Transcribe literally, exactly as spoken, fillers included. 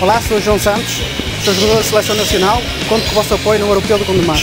Olá, sou João Santos, sou jogador da Seleção Nacional, conto com o vosso apoio no Europeu do Gondomar.